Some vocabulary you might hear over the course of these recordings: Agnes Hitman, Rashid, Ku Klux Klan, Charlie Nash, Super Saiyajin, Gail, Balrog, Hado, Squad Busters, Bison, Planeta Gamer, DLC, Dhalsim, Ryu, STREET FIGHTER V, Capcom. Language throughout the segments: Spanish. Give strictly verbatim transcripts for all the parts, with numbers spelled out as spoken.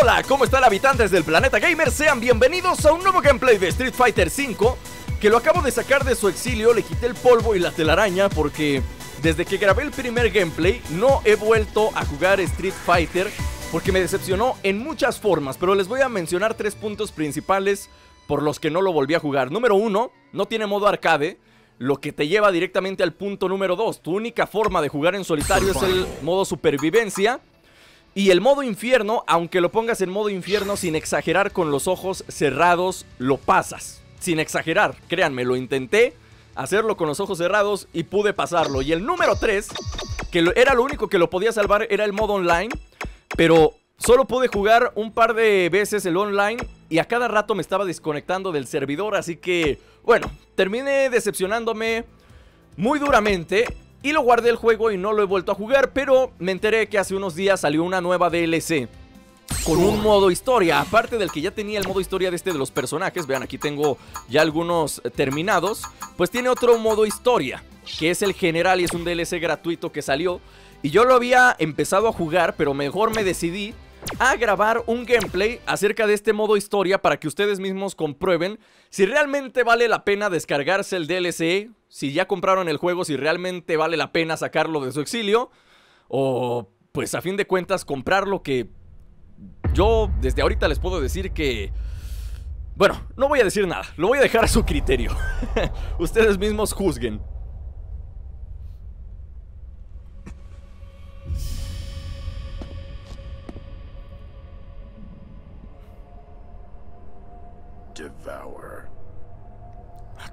Hola, ¿cómo están, habitantes del Planeta Gamer? Sean bienvenidos a un nuevo gameplay de Street Fighter cinco, que lo acabo de sacar de su exilio, le quité el polvo y la telaraña porque desde que grabé el primer gameplay no he vuelto a jugar Street Fighter porque me decepcionó en muchas formas, pero les voy a mencionar tres puntos principales por los que no lo volví a jugar. Número uno, no tiene modo arcade, lo que te lleva directamente al punto número dos. Tu única forma de jugar en solitario es el modo supervivencia. Y el modo infierno, aunque lo pongas en modo infierno, sin exagerar, con los ojos cerrados, lo pasas. Sin exagerar, créanme, lo intenté hacerlo con los ojos cerrados y pude pasarlo. Y el número tres, que era lo único que lo podía salvar, era el modo online. Pero solo pude jugar un par de veces el online y a cada rato me estaba desconectando del servidor. Así que, bueno, terminé decepcionándome muy duramente. Y lo guardé el juego y no lo he vuelto a jugar, pero me enteré que hace unos días salió una nueva D L C con un modo historia, aparte del que ya tenía el modo historia de este de los personajes. Vean, aquí tengo ya algunos terminados. Pues tiene otro modo historia, que es el general, y es un D L C gratuito que salió. Y yo lo había empezado a jugar, pero mejor me decidí a grabar un gameplay acerca de este modo historia para que ustedes mismos comprueben si realmente vale la pena descargarse el D L C, si ya compraron el juego, si realmente vale la pena sacarlo de su exilio, o pues a fin de cuentas comprarlo, que yo desde ahorita les puedo decir que, bueno, no voy a decir nada, lo voy a dejar a su criterio. Ustedes mismos juzguen. Devour. Ah,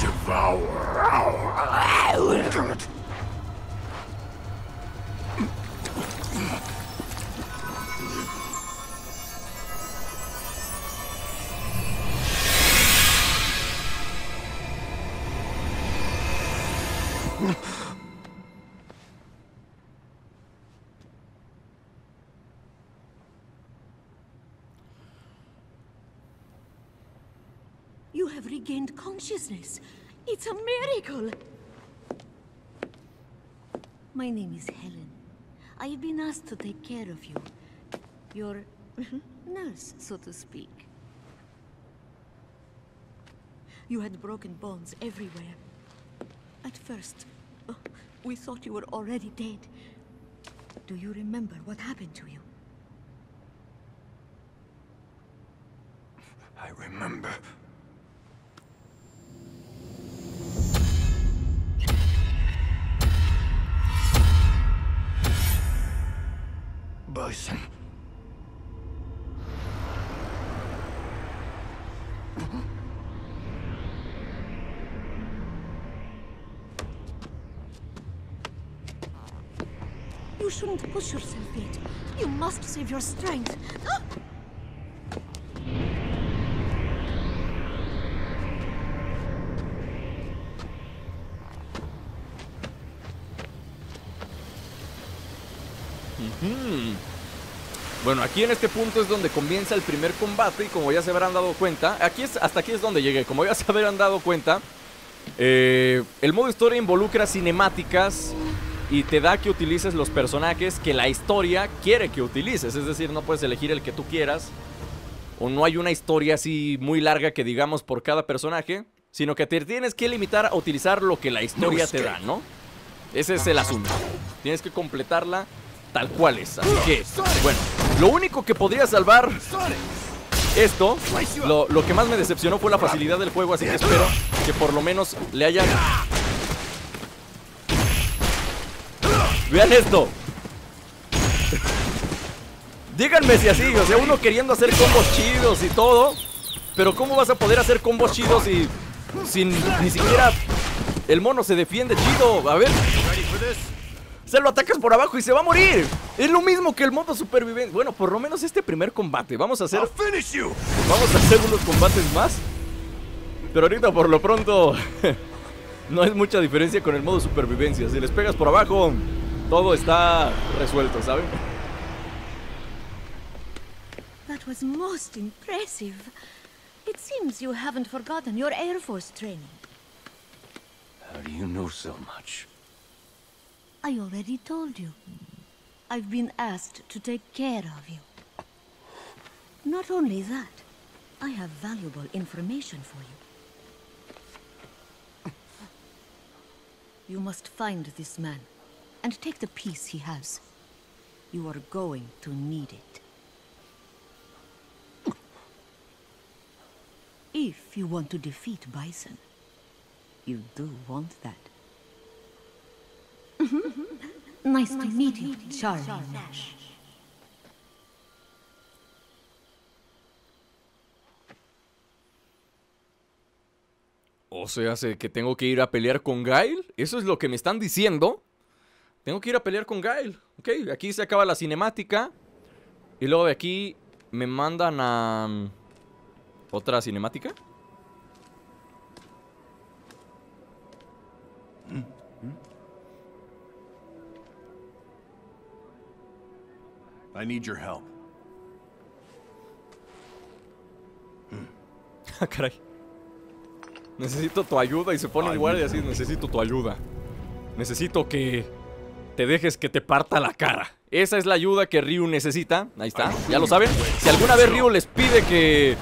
Devour. You have regained consciousness. It's a miracle. My name is Helen. I have been asked to take care of you. Your nurse, so to speak. You had broken bones everywhere. At first, oh, we thought you were already dead. Do you remember what happened to you? I remember. Bison. You shouldn't push yourself yet. You must save your strength. Ah! Mm-hmm. Bueno, aquí en este punto es donde comienza el primer combate. Y como ya se habrán dado cuenta, aquí es, hasta aquí es donde llegué. Como ya se habrán dado cuenta, eh, el modo historia involucra cinemáticas y te da que utilices los personajes que la historia quiere que utilices. Es decir, no puedes elegir el que tú quieras, o no hay una historia así muy larga que digamos por cada personaje, sino que te tienes que limitar a utilizar lo que la historia te da, ¿no? Ese es el asunto. Tienes que completarla tal cual es. Así que, bueno, lo único que podría salvar esto, lo, lo que más me decepcionó fue la facilidad del juego. Así que espero que por lo menos le hayan... ¡Vean esto! Díganme si así, o sea, uno queriendo hacer combos chidos y todo, pero ¿cómo vas a poder hacer combos chidos y sin ni siquiera el mono se defiende chido? A ver, se lo atacas por abajo y se va a morir. Es lo mismo que el modo supervivencia. Bueno, por lo menos este primer combate. Vamos a hacer Vamos a hacer unos combates más, pero ahorita por lo pronto no es mucha diferencia con el modo supervivencia. Si les pegas por abajo, todo está resuelto, ¿saben? That was most impressive. It seems you haven't forgotten your Air Force training. How do you know so much? I already told you. I've been asked to take care of you. Not only that, I have valuable information for you. You must find this man and take the piece he has. You are going to need it. If you want to defeat Bison, you do want that. Nice to meet you, Charlie Nash. O sea, que tengo que ir a pelear con Gail. Eso es lo que me están diciendo. Tengo que ir a pelear con Gail. Ok, aquí se acaba la cinemática. Y luego de aquí me mandan a... ¿otra cinemática? I need your help. Ah, caray. Necesito tu ayuda y se pone el guardia así, necesito tu ayuda. Necesito que te dejes que te parta la cara. Esa es la ayuda que Ryu necesita. Ahí está, ya lo saben. Si alguna vez Ryu les pide que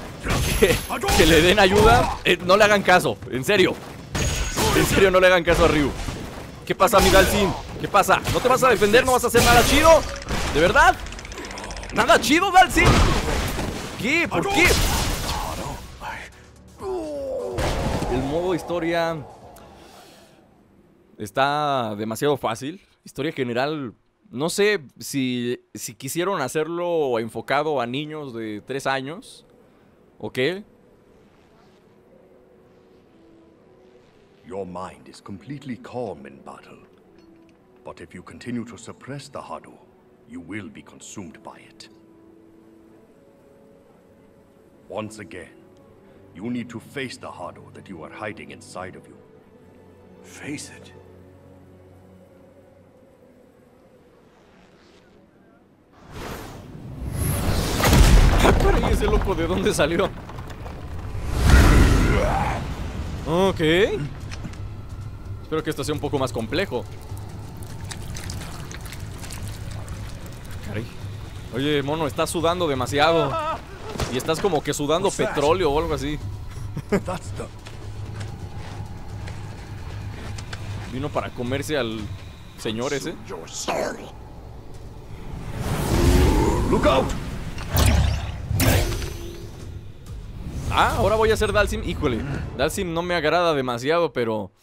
Que, que le den ayuda, eh, no le hagan caso, en serio. En serio, no le hagan caso a Ryu. ¿Qué pasa, mi Dhalsim? ¿Qué pasa? ¿No te vas a defender? ¿No vas a hacer nada chido? ¿De verdad? ¿Nada chido, Dhalsim? ¿Qué? ¿Por qué? El modo historia está demasiado fácil. Historia general, no sé si, si quisieron hacerlo enfocado a niños de tres años. ¿O qué? Your mind is completely calm in battle. But if you continue to suppress the Hado, you will be consumed by it. Once again, you need to face the Hado that you are hiding inside of you. Face it? ¿Y ese loco de dónde salió? Ok. Espero que esto sea un poco más complejo. Caray. Oye, mono, estás sudando demasiado. Y estás como que sudando petróleo o algo así. Vino para comerse al señor ese. Look out. Ah, ahora voy a hacer Dhalsim. Híjole, Dhalsim no me agrada demasiado, pero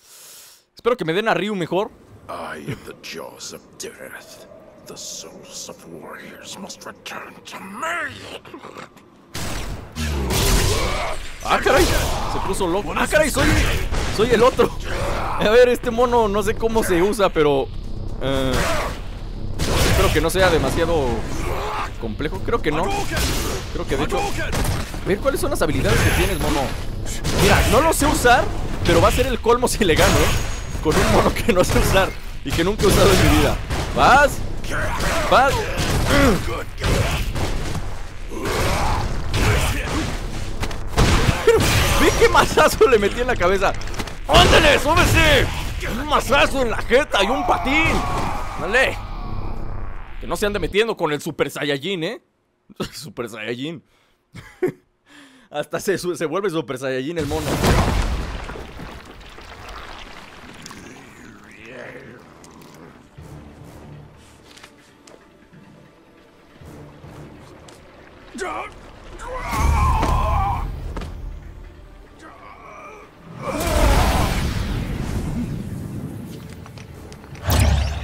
espero que me den a Ryu mejor. I am the jaws of death. The souls of warriors must return to me. ¡Ah, caray! Se puso loco. ¡Ah, caray! Soy, soy el otro. A ver, este mono no sé cómo se usa, pero eh, espero que no sea demasiado complejo. Creo que no. Creo que de hecho... A ver, ¿cuáles son las habilidades que tienes, mono? Mira, no lo sé usar, pero va a ser el colmo si le gano, ¿eh? Con un mono que no sé usar y que nunca he usado en mi vida. ¡Vas! ¡Vas! ¡Ve qué mazazo le metí en la cabeza! ¡Ándale, súbese! Un mazazo en la jeta y un patín. ¡Dale! Que no se ande metiendo con el Super Saiyajin, ¿eh? Super Saiyajin. Hasta se, se vuelve Super Saiyajin el mono.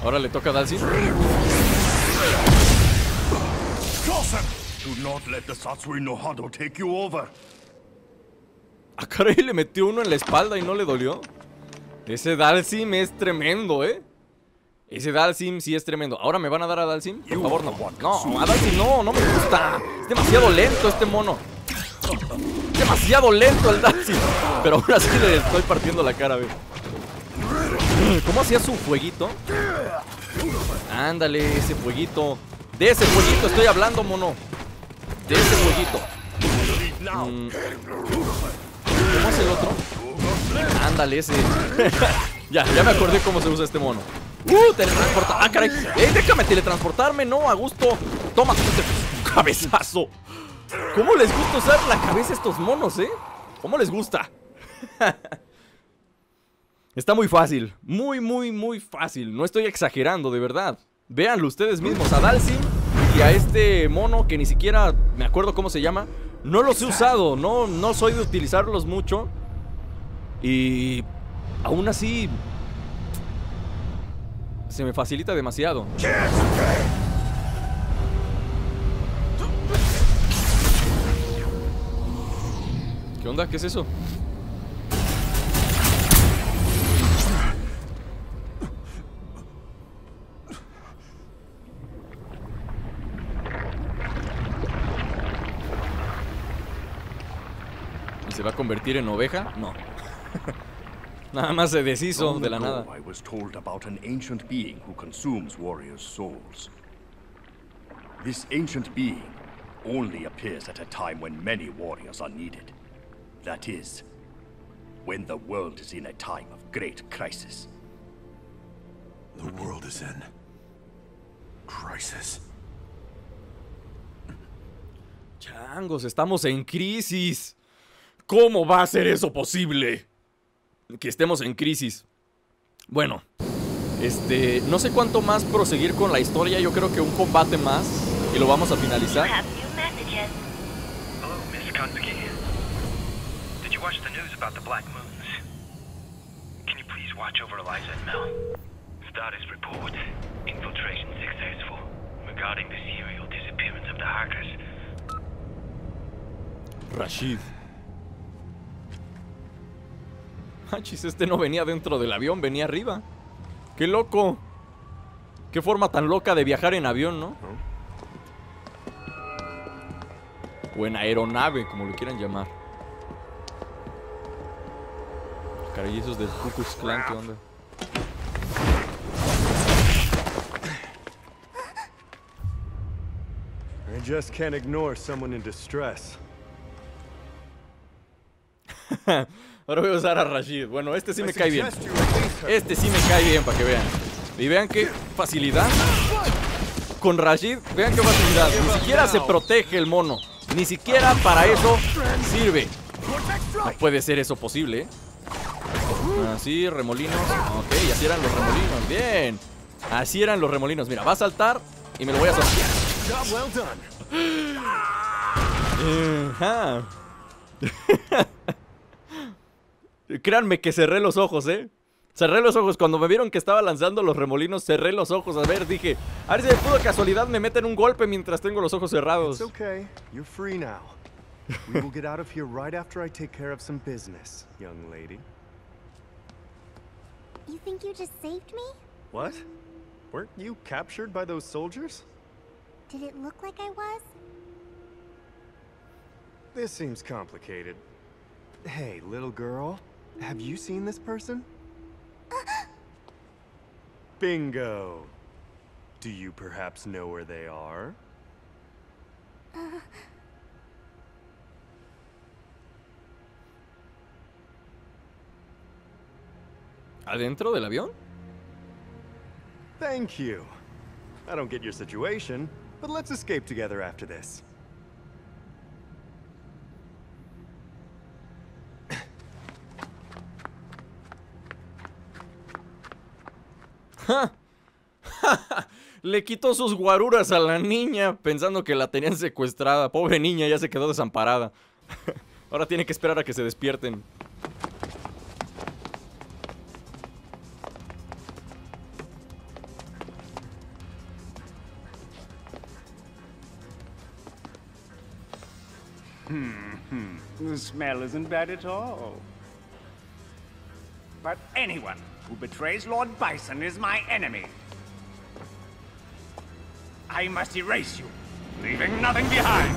Ahora le toca a Dhalsim. Ah, caray, le metió uno en la espalda y no le dolió. Ese Dhalsim es tremendo, eh. Ese Dhalsim sí es tremendo. ¿Ahora me van a dar a Dhalsim? Por favor, no. No, a Dhalsim no, no me gusta. Es demasiado lento este mono. Es demasiado lento el Dhalsim. Pero aún así le estoy partiendo la cara, ve. ¿Cómo hacía su fueguito? Ándale, ese pollito. De ese pollito estoy hablando, mono. De ese pollito. Mm. ¿Cómo es el otro? Ándale, ese. Ya, ya me acordé cómo se usa este mono. Uh, teletransporta. Ah, caray. Eh, déjame teletransportarme, no, a gusto. Toma, cabezazo. ¿Cómo les gusta usar la cabeza a estos monos, eh? ¿Cómo les gusta? Está muy fácil. Muy, muy, muy fácil. No estoy exagerando, de verdad. Véanlo ustedes mismos, a Dhalsim y a este mono que ni siquiera me acuerdo cómo se llama. No los he usado, no, no soy de utilizarlos mucho. Y aún así se me facilita demasiado. ¿Qué onda? ¿Qué es eso? ¿Y se va a convertir en oveja? No. Nada más se deshizo de la nada. I was told about an ancient being who consumes warriors' souls. This ancient being only appears at a time when many warriors are needed. That is, when the world is in a time of great crisis. The world is in crisis. Changos, estamos en crisis. ¿Cómo va a ser eso posible? Que estemos en crisis. Bueno, este, no sé cuánto más proseguir con la historia. Yo creo que un combate más y lo vamos a finalizar. Rashid. Manches, este no venía dentro del avión, venía arriba. ¡Qué loco! ¡Qué forma tan loca de viajar en avión, ¿no? O en aeronave, como lo quieran llamar. Caray, esos del Ku Klux Klan, ¿qué onda? I just can't ignore someone in distress. Ahora voy a usar a Rashid. Bueno, este sí me cae bien. Este sí me cae bien, para que vean. Y vean qué facilidad. Con Rashid, vean qué facilidad. Ni siquiera se protege el mono. Ni siquiera para eso sirve. No puede ser eso posible, ¿eh? Así, remolinos. Ok, así eran los remolinos. Bien. Así eran los remolinos. Mira, va a saltar y me lo voy a saltar. Ajá. Créanme que cerré los ojos, eh. Cerré los ojos. Cuando me vieron que estaba lanzando los remolinos, cerré los ojos. A ver, dije, a ver si de pura casualidad me meten un golpe mientras tengo los ojos cerrados. This seems complicated. Hey, little girl, have you seen this person? Bingo. Do you perhaps know where they are? Uh... ¿Adentro del avión? Thank you. I don't get your situation, but let's escape together after this. Le quitó sus guaruras a la niña pensando que la tenían secuestrada. Pobre niña, ya se quedó desamparada. Ahora tiene que esperar a que se despierten. Hmm, hmm. The smell isn't bad at all. But anyone who betrays Lord Bison is my enemy. I must erase you, leaving nothing behind.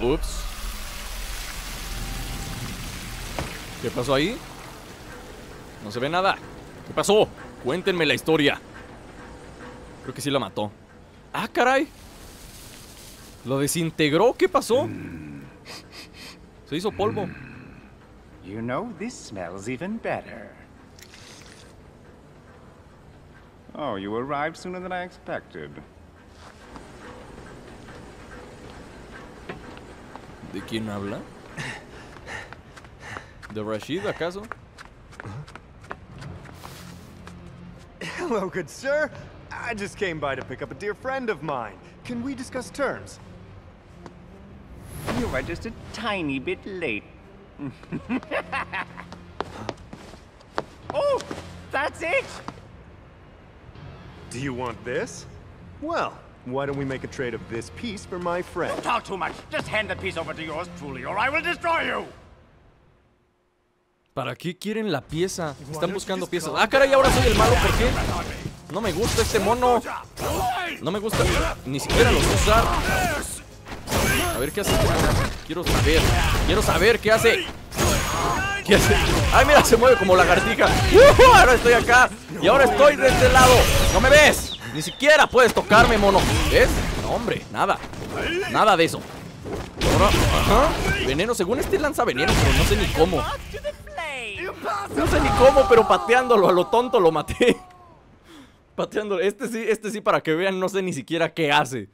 Oops. ¿Qué pasó ahí? No se ve nada. ¿Qué pasó? Cuéntenme la historia. Creo que sí la mató. ¡Ah, caray! ¿Lo desintegró? ¿Qué pasó? Se hizo polvo. You know, this smells even better. Oh, you arrived sooner than I expected. ¿De quién habla? ¿De Rashid, acaso? Hello, good sir. I just came by to pick up a dear friend of mine. Can we discuss terms? You are just a tiny bit late. Oh, that's it. Do you want this? Well, why don't we make a trade of this piece for my friend? Don't talk too much. Just hand the piece over to yours truly, or I will destroy you. ¿Para qué quieren la pieza? Están buscando piezas. Ah, caray, ahora soy el malo, ¿por qué? No me gusta este mono. No me gusta ni siquiera los usar. A ver qué hace este mono. Quiero saber. Quiero saber qué hace. ¿Qué hace? Ay, mira, se mueve como lagartija. ¡Uh! Ahora estoy acá. Y ahora estoy de este lado. ¿No me ves? Ni siquiera puedes tocarme, mono. ¿Ves? No, hombre, nada. Nada de eso. Ahora, ajá. Veneno. Según este lanza veneno, pero no sé ni cómo. No sé ni cómo, pero pateándolo a lo tonto lo maté. Pateándolo. Este sí, este sí, para que vean, no sé ni siquiera qué hace.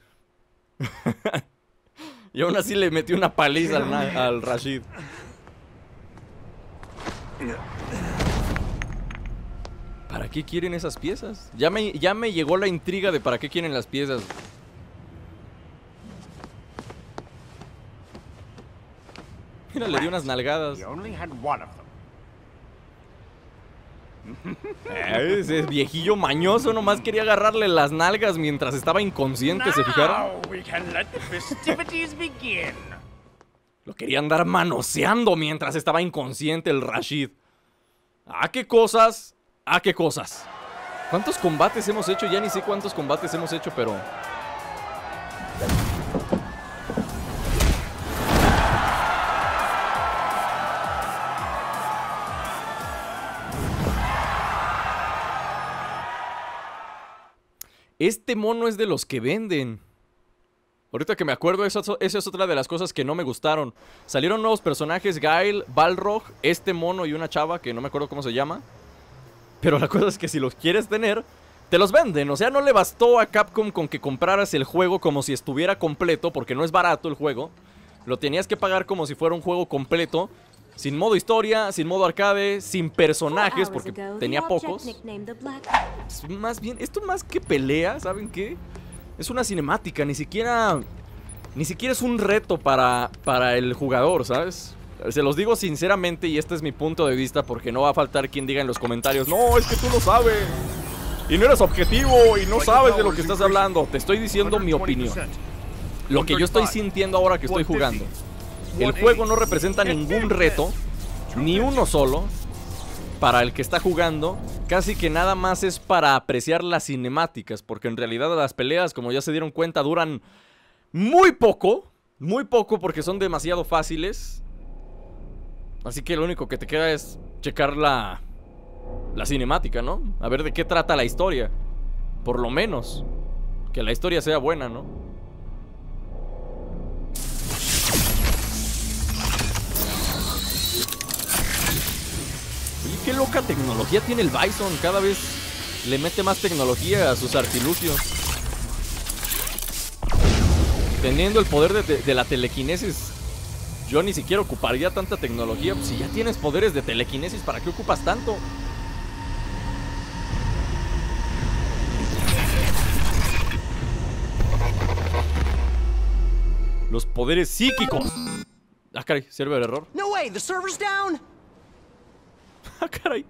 Y aún así le metí una paliza al, al Rashid. ¿Para qué quieren esas piezas? Ya me, ya me llegó la intriga de para qué quieren las piezas. Mira, le di unas nalgadas. Ese viejillo mañoso nomás quería agarrarle las nalgas mientras estaba inconsciente, ¿se fijaron? Lo quería andar manoseando mientras estaba inconsciente el Rashid. ¡Ah, qué cosas! ¡Ah, qué cosas! ¿Cuántos combates hemos hecho? Ya ni sé cuántos combates hemos hecho, pero... Este mono es de los que venden. Ahorita que me acuerdo, esa, esa es otra de las cosas que no me gustaron. Salieron nuevos personajes, Gail, Balrog, este mono y una chava que no me acuerdo cómo se llama. Pero la cosa es que si los quieres tener, te los venden. O sea, no le bastó a Capcom con que compraras el juego como si estuviera completo, porque no es barato el juego. Lo tenías que pagar como si fuera un juego completo. Sin modo historia, sin modo arcade, sin personajes, porque tenía pocos. Más bien, esto más que pelea, ¿saben qué? Es una cinemática, ni siquiera... Ni siquiera es un reto para, para el jugador, ¿sabes? Se los digo sinceramente y este es mi punto de vista, porque no va a faltar quien diga en los comentarios: no, es que tú no sabes, y no eres objetivo, y no sabes de lo que estás hablando. Te estoy diciendo mi opinión. Lo que yo estoy sintiendo ahora que estoy jugando. El juego no representa ningún reto, ni uno solo, para el que está jugando. Casi que nada más es para apreciar las cinemáticas, porque en realidad las peleas, como ya se dieron cuenta, duran muy poco. Muy poco porque son demasiado fáciles. Así que lo único que te queda es checar la, la cinemática, ¿no? A ver de qué trata la historia. Por lo menos que la historia sea buena, ¿no? Qué loca tecnología tiene el Bison. Cada vez le mete más tecnología a sus artilugios. Teniendo el poder de, de, de la telequinesis, yo ni siquiera ocuparía tanta tecnología. Si ya tienes poderes de telequinesis, ¿para qué ocupas tanto? Los poderes psíquicos. Ah, caray, ¿sirve el error? No way, the server's down. Ah, caray.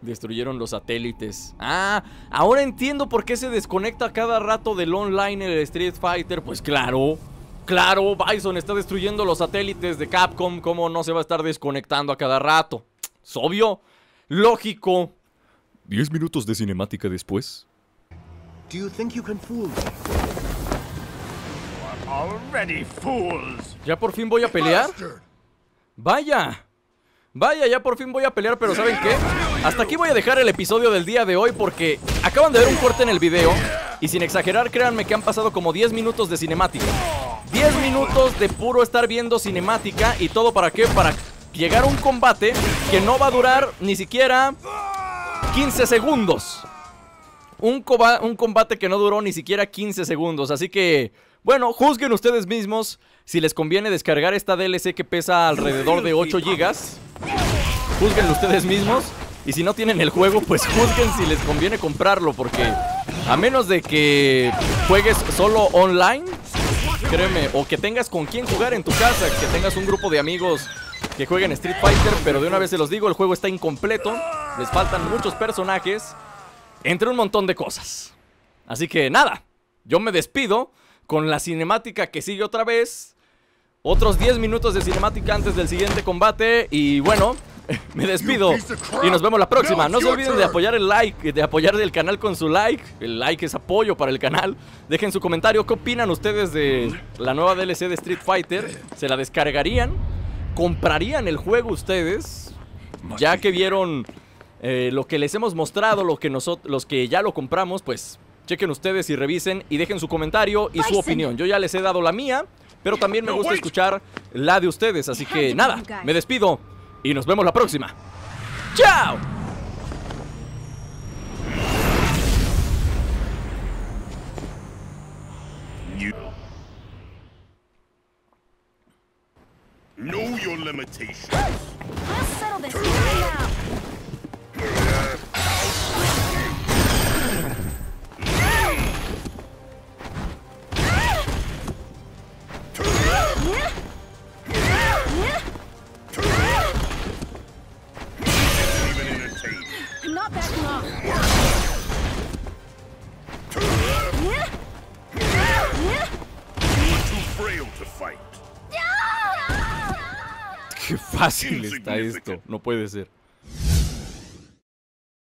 Destruyeron los satélites. Ah, ahora entiendo por qué se desconecta cada rato del online el Street Fighter. Pues claro, claro, Bison está destruyendo los satélites de Capcom. ¿Cómo no se va a estar desconectando a cada rato? Es obvio, lógico. Diez minutos de cinemática después. Do you think you can fool me? Ya por fin voy a pelear. Vaya, Vaya, ya por fin voy a pelear, pero ¿saben qué? Hasta aquí voy a dejar el episodio del día de hoy porque acaban de ver un corte en el video y sin exagerar, créanme que han pasado como diez minutos de cinemática. diez minutos de puro estar viendo cinemática y todo ¿para qué? Para llegar a un combate que no va a durar ni siquiera quince segundos. Un, un combate que no duró ni siquiera quince segundos, así que... bueno, juzguen ustedes mismos si les conviene descargar esta D L C que pesa alrededor de ocho gigas. Juzguenlo ustedes mismos. Y si no tienen el juego, pues juzguen si les conviene comprarlo, porque a menos de que juegues solo online, créeme, o que tengas con quién jugar en tu casa, que tengas un grupo de amigos que jueguen Street Fighter, pero de una vez se los digo, el juego está incompleto, les faltan muchos personajes, entre un montón de cosas. Así que nada, yo me despido con la cinemática que sigue otra vez. Otros diez minutos de cinemática antes del siguiente combate. Y bueno, me despido y nos vemos la próxima. No se olviden de apoyar el like, de apoyar el canal con su like. El like es apoyo para el canal. Dejen su comentario, ¿qué opinan ustedes de la nueva D L C de Street Fighter? ¿Se la descargarían? ¿Comprarían el juego ustedes? Ya que vieron eh, lo que les hemos mostrado, lo que nosotros, los que ya lo compramos, pues... chequen ustedes y revisen y dejen su comentario y su opinión. Yo ya les he dado la mía, pero también me gusta escuchar la de ustedes. Así que nada, me despido y nos vemos la próxima. ¡Chao! Know your limitations. Qué fácil está esto, no puede ser.